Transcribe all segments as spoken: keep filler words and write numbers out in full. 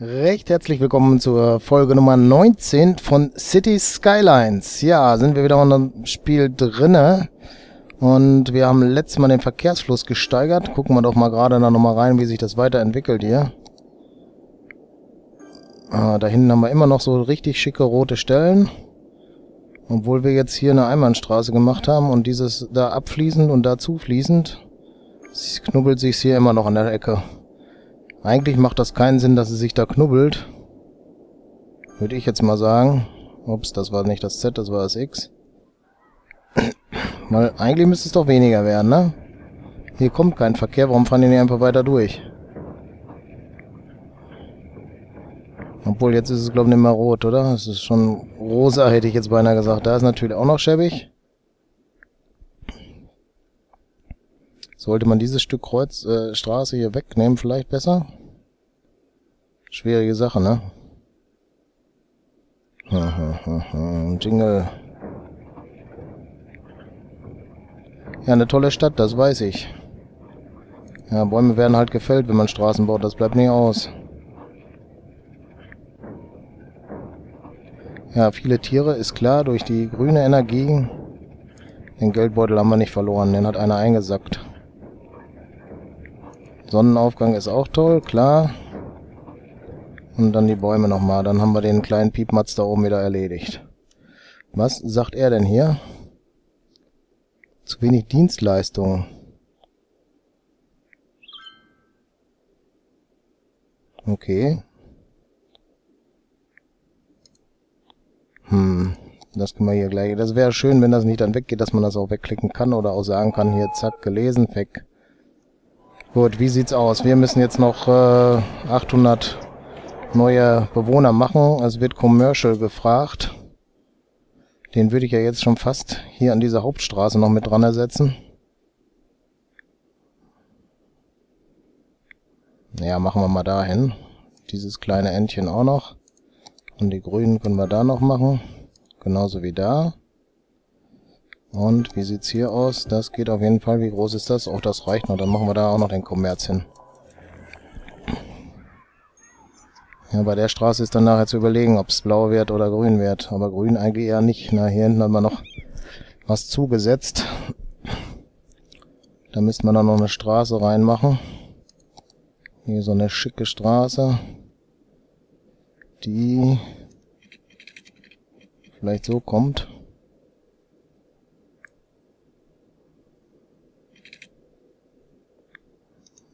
Recht herzlich willkommen zur Folge Nummer neunzehn von Cities Skylines. Ja, sind wir wieder in einem Spiel drinne und wir haben letztes Mal den Verkehrsfluss gesteigert. Gucken wir doch mal gerade da nochmal rein, wie sich das weiterentwickelt hier. Ah, da hinten haben wir immer noch so richtig schicke rote Stellen. Obwohl wir jetzt hier eine Einbahnstraße gemacht haben und dieses da abfließend und da zufließend, knubbelt sich hier immer noch an der Ecke. Eigentlich macht das keinen Sinn, dass es sich da knubbelt. Würde ich jetzt mal sagen. Ups, das war nicht das Z, das war das X. Weil eigentlich müsste es doch weniger werden, ne? Hier kommt kein Verkehr, warum fahren die nicht einfach weiter durch? Obwohl, jetzt ist es glaube ich nicht mehr rot, oder? Es ist schon rosa, hätte ich jetzt beinahe gesagt. Da ist natürlich auch noch schäbig. Sollte man dieses Stück Kreuz, äh, Straße hier wegnehmen, vielleicht besser? Schwierige Sache, ne? Jingle. Ja, eine tolle Stadt, das weiß ich. Ja, Bäume werden halt gefällt, wenn man Straßen baut, das bleibt nie aus. Ja, viele Tiere, ist klar, durch die grüne Energie. Den Geldbeutel haben wir nicht verloren, den hat einer eingesackt. Sonnenaufgang ist auch toll, klar. Und dann die Bäume nochmal. Dann haben wir den kleinen Piepmatz da oben wieder erledigt. Was sagt er denn hier? Zu wenig Dienstleistungen. Okay. Hm, das können wir hier gleich... Das wäre schön, wenn das nicht dann weggeht, dass man das auch wegklicken kann oder auch sagen kann, hier, zack, gelesen, weg. Gut, wie sieht's aus? Wir müssen jetzt noch äh, achthundert neue Bewohner machen. Es wird Commercial gefragt. Den würde ich ja jetzt schon fast hier an dieser Hauptstraße noch mit dran ersetzen. Ja, machen wir mal dahin. Dieses kleine Entchen auch noch. Und die grünen können wir da noch machen. Genauso wie da. Und wie sieht's hier aus? Das geht auf jeden Fall. Wie groß ist das? Auch das reicht noch. Dann machen wir da auch noch den Kommerz hin. Ja, bei der Straße ist dann nachher zu überlegen, ob es blau wird oder grün wird. Aber grün eigentlich eher nicht. Na, hier hinten haben wir noch was zugesetzt. Da müssten wir dann noch eine Straße reinmachen. Hier so eine schicke Straße. Die vielleicht so kommt.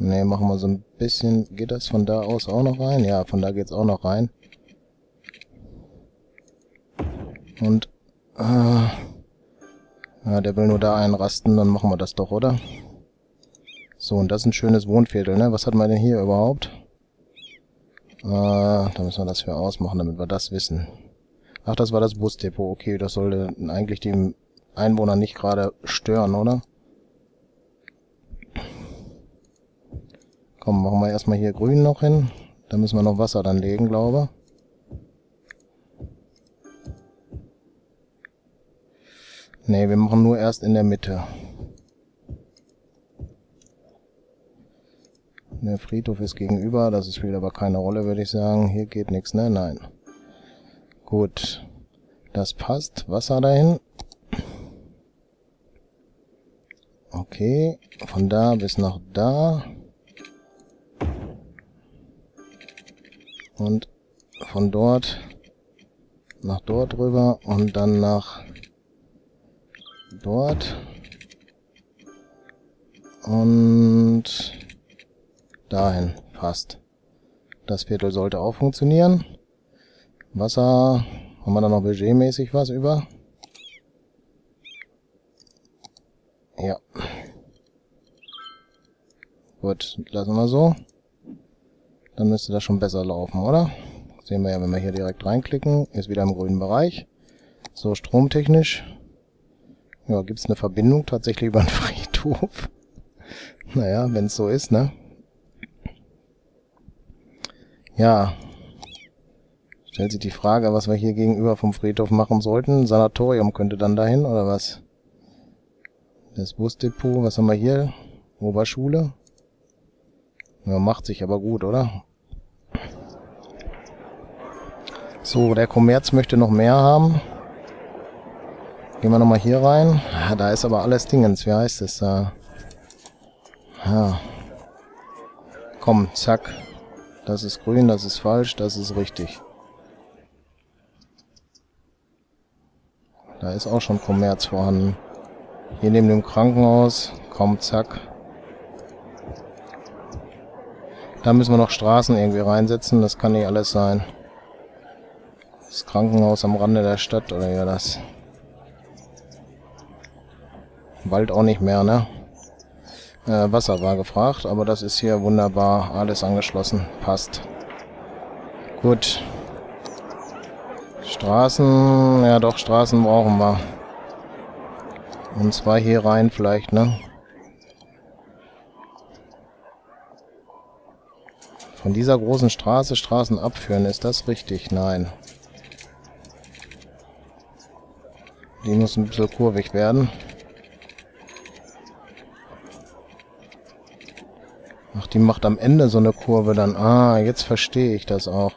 Ne, machen wir so ein bisschen... Geht das von da aus auch noch rein? Ja, von da geht's auch noch rein. Und... Äh, ja, der will nur da einrasten, dann machen wir das doch, oder? So, und das ist ein schönes Wohnviertel, ne? Was hat man denn hier überhaupt? Äh, da müssen wir das für ausmachen, damit wir das wissen. Ach, das war das Busdepot. Okay, das sollte eigentlich dem Einwohner nicht gerade stören, oder? Komm, machen wir erstmal hier grün noch hin. Da müssen wir noch Wasser dann legen, glaube ich. Ne, wir machen nur erst in der Mitte. Der Friedhof ist gegenüber, das spielt aber keine Rolle, würde ich sagen. Hier geht nichts, ne? Nein. Gut. Das passt. Wasser dahin. Okay, von da bis nach da. Und von dort nach dort rüber und dann nach dort. Und dahin. Passt. Das Viertel sollte auch funktionieren. Wasser. Haben wir da noch budgetmäßig was über? Ja. Gut, lassen wir so. Dann müsste das schon besser laufen, oder? Das sehen wir ja, wenn wir hier direkt reinklicken. Ist wieder im grünen Bereich. So, stromtechnisch. Ja, gibt es eine Verbindung tatsächlich über einen Friedhof? Naja, wenn es so ist, ne? Ja. Stellt sich die Frage, was wir hier gegenüber vom Friedhof machen sollten. Ein Sanatorium könnte dann dahin, oder was? Das Busdepot, was haben wir hier? Oberschule. Ja, macht sich aber gut, oder? So, der Kommerz möchte noch mehr haben. Gehen wir nochmal hier rein. Ja, da ist aber alles Dingens. Wie heißt es da? Ja. Komm, zack. Das ist grün, das ist falsch, das ist richtig. Da ist auch schon Kommerz vorhanden. Hier neben dem Krankenhaus. Komm, zack. Da müssen wir noch Straßen irgendwie reinsetzen. Das kann nicht alles sein. Das Krankenhaus am Rande der Stadt, oder ja, das. Wald auch nicht mehr, ne? Äh, Wasser war gefragt, aber das ist hier wunderbar. Alles angeschlossen. Passt. Gut. Straßen, ja doch, Straßen brauchen wir. Und zwar hier rein vielleicht, ne? Von dieser großen Straße Straßen abführen, ist das richtig? Nein. Die muss ein bisschen kurvig werden. Ach, die macht am Ende so eine Kurve dann. Ah, jetzt verstehe ich das auch.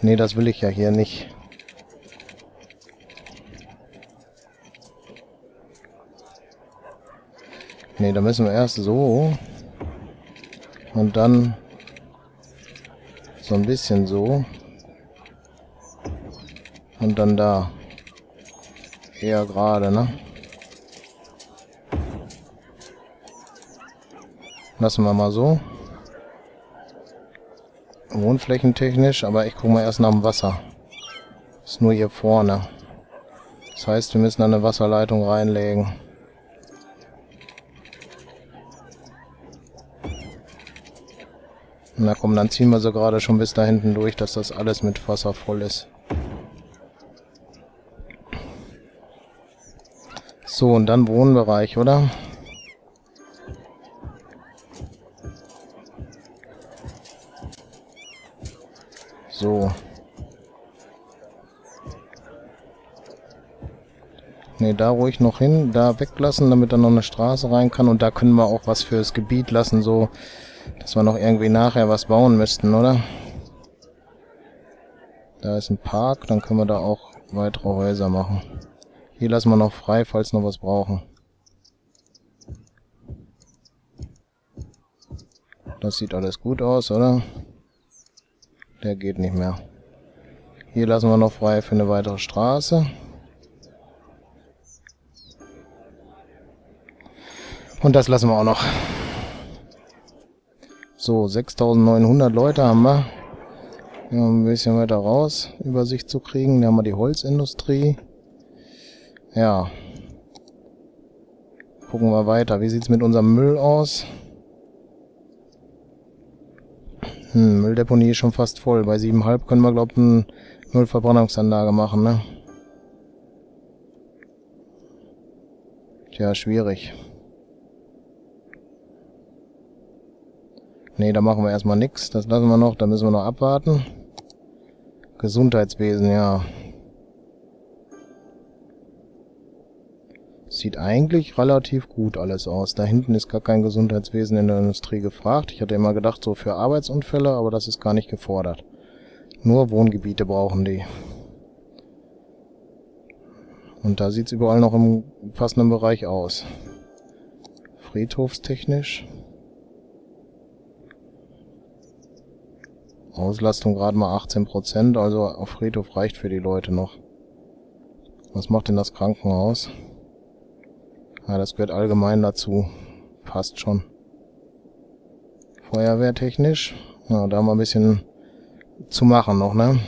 Nee, das will ich ja hier nicht. Nee, da müssen wir erst so. Und dann so ein bisschen so. Und dann da. Eher gerade, ne? Lassen wir mal so. Wohnflächentechnisch, aber ich gucke mal erst nach dem Wasser. Ist nur hier vorne. Das heißt, wir müssen eine Wasserleitung reinlegen. Na komm, dann ziehen wir so gerade schon bis da hinten durch, dass das alles mit Wasser voll ist. So, und dann Wohnbereich, oder? So. Ne, da ruhig noch hin, da weglassen, damit da noch eine Straße rein kann. Und da können wir auch was fürs Gebiet lassen, so dass wir noch irgendwie nachher was bauen müssten, oder? Da ist ein Park, dann können wir da auch weitere Häuser machen. Hier lassen wir noch frei, falls noch was brauchen. Das sieht alles gut aus, oder? Der geht nicht mehr. Hier lassen wir noch frei für eine weitere Straße. Und das lassen wir auch noch. So, sechstausendneunhundert Leute haben wir. Ja, ein bisschen weiter raus, Übersicht zu kriegen. Da haben wir die Holzindustrie. Ja. Gucken wir weiter. Wie sieht es mit unserem Müll aus? Hm, Mülldeponie ist schon fast voll. Bei sieben Komma fünf können wir, glaube ich, eine Müllverbrennungsanlage machen, ne? Tja, schwierig. Ne, da machen wir erstmal nichts. Das lassen wir noch. Da müssen wir noch abwarten. Gesundheitswesen, ja. Sieht eigentlich relativ gut alles aus. Da hinten ist gar kein Gesundheitswesen in der Industrie gefragt. Ich hatte immer gedacht, so für Arbeitsunfälle, aber das ist gar nicht gefordert. Nur Wohngebiete brauchen die. Und da sieht es überall noch im passenden Bereich aus. Friedhofstechnisch. Auslastung gerade mal achtzehn Prozent, also auf Friedhof reicht für die Leute noch. Was macht denn das Krankenhaus? Ja, das gehört allgemein dazu. Passt schon. Feuerwehrtechnisch. Ja, da haben wir ein bisschen zu machen noch, ne?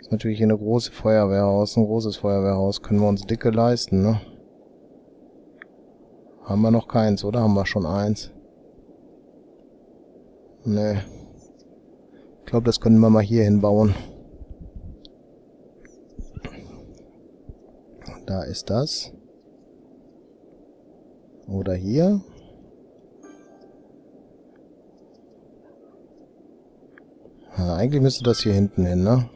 Ist natürlich hier eine große Feuerwehrhaus, ein großes Feuerwehrhaus. Können wir uns dicke leisten, ne? Haben wir noch keins, oder? Haben wir schon eins? Nee. Ich glaube, das können wir mal hier hinbauen. Da ist das. Oder hier. Ja, eigentlich müsste das hier hinten hin, ne?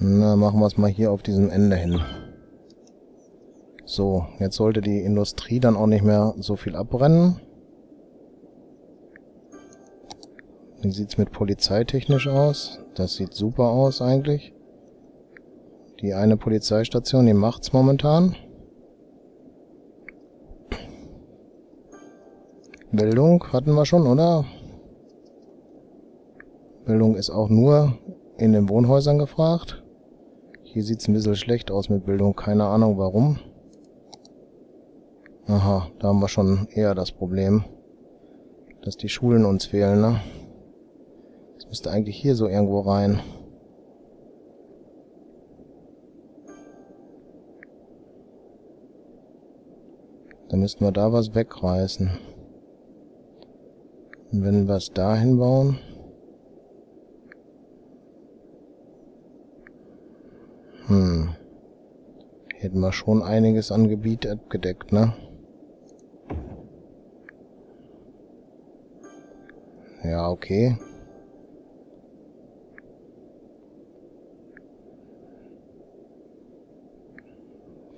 Na, machen wir es mal hier auf diesem Ende hin. So, jetzt sollte die Industrie dann auch nicht mehr so viel abbrennen. Wie sieht es mit polizeitechnisch aus? Das sieht super aus eigentlich. Die eine Polizeistation, die macht's momentan. Bildung hatten wir schon, oder? Bildung ist auch nur in den Wohnhäusern gefragt. Hier sieht es ein bisschen schlecht aus mit Bildung, keine Ahnung warum. Aha, da haben wir schon eher das Problem, dass die Schulen uns fehlen, ne? Das müsste eigentlich hier so irgendwo rein. Da müssten wir da was wegreißen. Und wenn wir es da hinbauen... Hm. Hätten wir schon einiges an Gebiet abgedeckt, ne? Ja, okay.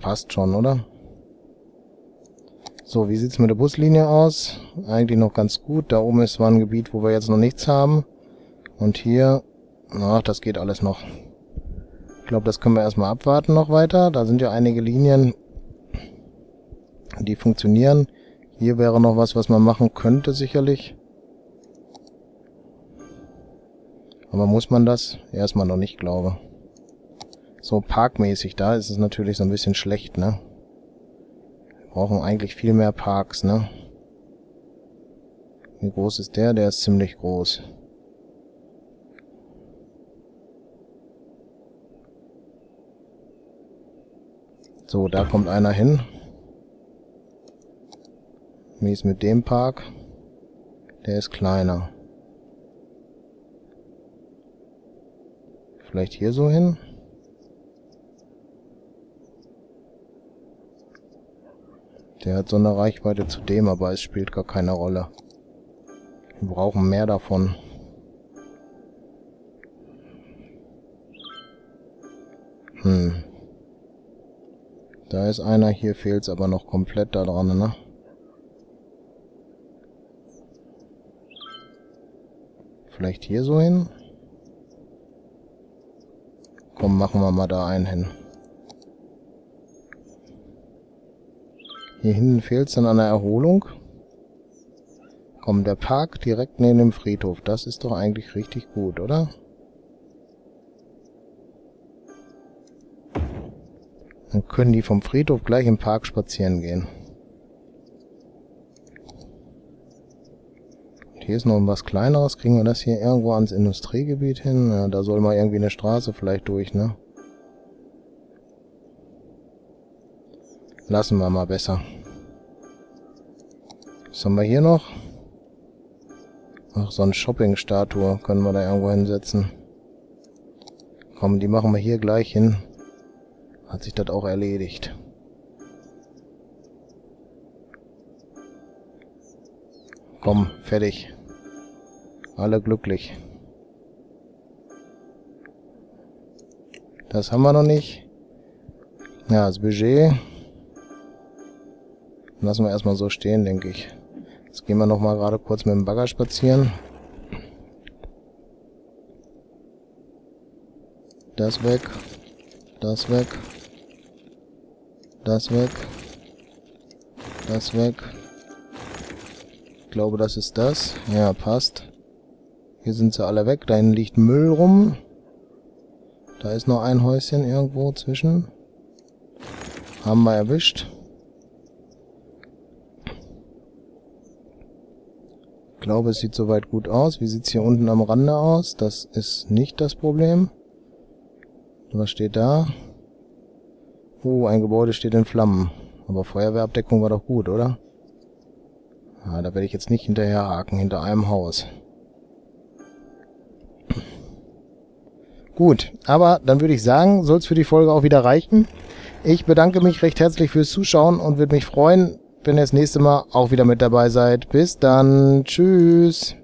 Passt schon, oder? So, wie sieht's mit der Buslinie aus? Eigentlich noch ganz gut. Da oben ist zwar ein Gebiet, wo wir jetzt noch nichts haben. Und hier... Ach, das geht alles noch. Ich glaube, das können wir erstmal abwarten noch weiter. Da sind ja einige Linien, die funktionieren. Hier wäre noch was, was man machen könnte sicherlich. Aber muss man das? Erstmal noch nicht, glaube. So parkmäßig, da ist es natürlich so ein bisschen schlecht, ne? Wir brauchen eigentlich viel mehr Parks, ne? Wie groß ist der? Der ist ziemlich groß. So, da kommt einer hin. Wie ist mit dem Park? Der ist kleiner. Vielleicht hier so hin? Der hat so eine Reichweite zu dem, aber es spielt gar keine Rolle. Wir brauchen mehr davon. Hm. Da ist einer, hier fehlt es aber noch komplett da dran, ne? Vielleicht hier so hin? Komm, machen wir mal da einen hin. Hier hinten fehlt es dann an der Erholung. Komm, der Park direkt neben dem Friedhof. Das ist doch eigentlich richtig gut, oder? Dann können die vom Friedhof gleich im Park spazieren gehen. Und hier ist noch was Kleineres. Kriegen wir das hier irgendwo ans Industriegebiet hin? Ja, da soll mal irgendwie eine Straße vielleicht durch, ne? Lassen wir mal besser. Was haben wir hier noch? Ach, so eine Shopping-Statue können wir da irgendwo hinsetzen. Komm, die machen wir hier gleich hin. Hat sich das auch erledigt. Komm, fertig. Alle glücklich. Das haben wir noch nicht. Ja, das Budget lassen wir erstmal so stehen, denke ich. Jetzt gehen wir nochmal gerade kurz mit dem Bagger spazieren. Das weg. Das weg. Das weg. Das weg. Ich glaube, das ist das. Ja, passt. Hier sind sie alle weg. Da hinten liegt Müll rum. Da ist noch ein Häuschen irgendwo zwischen. Haben wir erwischt. Ich glaube, es sieht soweit gut aus. Wie sieht es hier unten am Rande aus? Das ist nicht das Problem. Was steht da? Oh, ein Gebäude steht in Flammen. Aber Feuerwehrabdeckung war doch gut, oder? Ah, da werde ich jetzt nicht hinterherhaken, hinter einem Haus. Gut, aber dann würde ich sagen, soll es für die Folge auch wieder reichen. Ich bedanke mich recht herzlich fürs Zuschauen und würde mich freuen, wenn ihr das nächste Mal auch wieder mit dabei seid. Bis dann, tschüss!